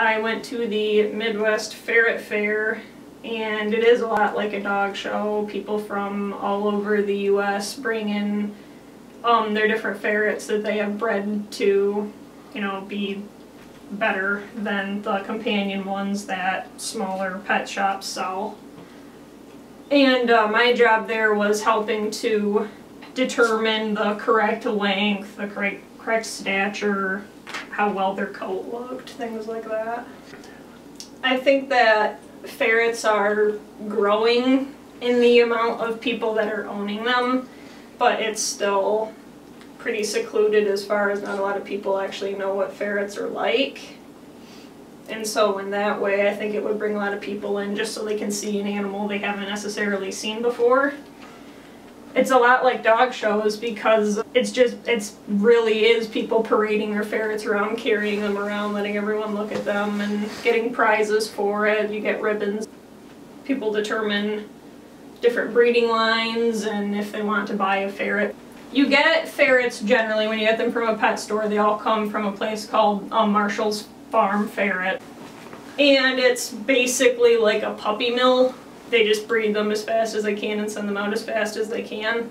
I went to the Midwest Ferret Fair, and it is a lot like a dog show. People from all over the U.S. bring in their different ferrets that they have bred to, you know, be better than the companion ones that smaller pet shops sell. And my job there was helping to determine the correct length, the correct stature, how well their coat looked, things like that. I think that ferrets are growing in the amount of people that are owning them, but it's still pretty secluded as far as not a lot of people actually know what ferrets are like. And so in that way, I think it would bring a lot of people in just so they can see an animal they haven't necessarily seen before. It's a lot like dog shows because it really is people parading their ferrets around, carrying them around, letting everyone look at them and getting prizes for it. You get ribbons. People determine different breeding lines and if they want to buy a ferret. You get ferrets generally when you get them from a pet store. They all come from a place called Marshall's Farm Ferret. And it's basically like a puppy mill. They just breed them as fast as they can and send them out as fast as they can.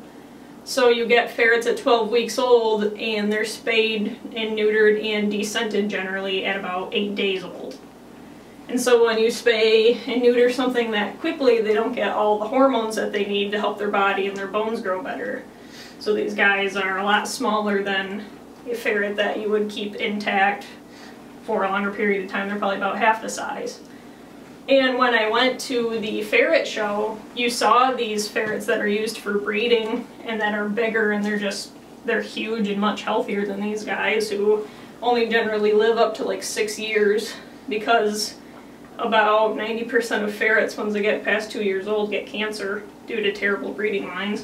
So you get ferrets at 12 weeks old, and they're spayed and neutered and descented generally at about 8 days old. And so when you spay and neuter something that quickly, they don't get all the hormones that they need to help their body and their bones grow better. So these guys are a lot smaller than a ferret that you would keep intact for a longer period of time. They're probably about half the size. And when I went to the ferret show, you saw these ferrets that are used for breeding and that are bigger, and they're huge and much healthier than these guys who only generally live up to like 6 years, because about 90% of ferrets, once they get past 2 years old, get cancer due to terrible breeding lines.